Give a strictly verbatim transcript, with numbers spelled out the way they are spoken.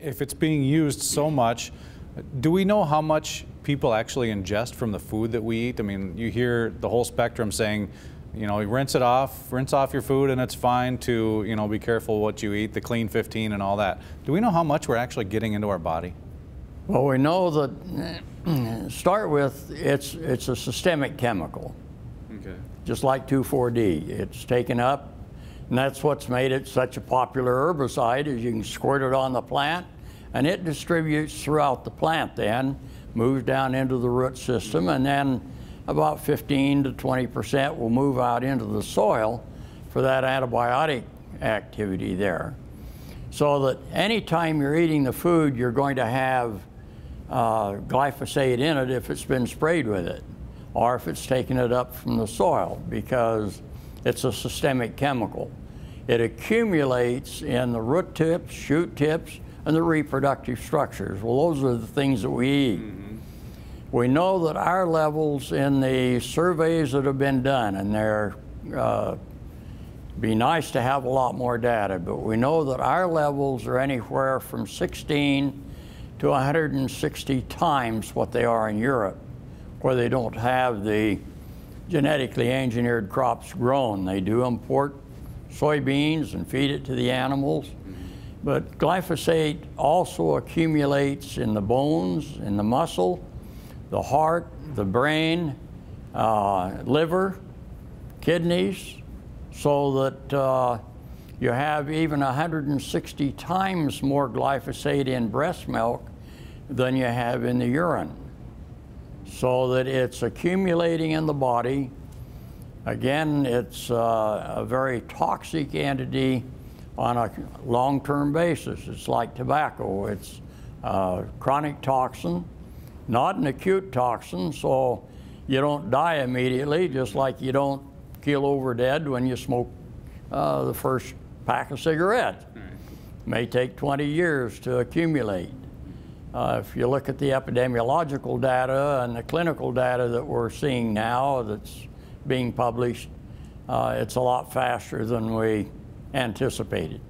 if it's being used so much, do we know how much people actually ingest from the food that we eat? I mean, you hear the whole spectrum saying, you know, you rinse it off, rinse off your food and it's fine, to, you know, be careful what you eat, the clean fifteen and all that. Do we know how much we're actually getting into our body? Well, we know that, start with, it's, it's a systemic chemical. Okay. Just like two four D, it's taken up, and that's what's made it such a popular herbicide, is you can squirt it on the plant, and it distributes throughout the plant then, moves down into the root system, and then about fifteen to twenty percent will move out into the soil for that antibiotic activity there. So that anytime you're eating the food, you're going to have uh, glyphosate in it if it's been sprayed with it, or if it's taken it up from the soil, because it's a systemic chemical. It accumulates in the root tips, shoot tips, and the reproductive structures. Well, those are the things that we eat. Mm-hmm. We know that our levels in the surveys that have been done, and they're, uh, be nice to have a lot more data, but we know that our levels are anywhere from sixteen to one hundred sixty times what they are in Europe, where they don't have the genetically engineered crops grown. They do import soybeans and feed it to the animals. But glyphosate also accumulates in the bones, in the muscle, the heart, the brain, uh, liver, kidneys, so that uh, you have even one hundred sixty times more glyphosate in breast milk than you have in the urine. So that it's accumulating in the body. Again, it's uh, a very toxic entity on a long-term basis. It's like tobacco. It's a chronic toxin, not an acute toxin, so you don't die immediately, just like you don't keel over dead when you smoke uh, the first pack of cigarettes. Right. It may take twenty years to accumulate. Uh, if you look at the epidemiological data and the clinical data that we're seeing now that's being published, uh, it's a lot faster than we anticipated.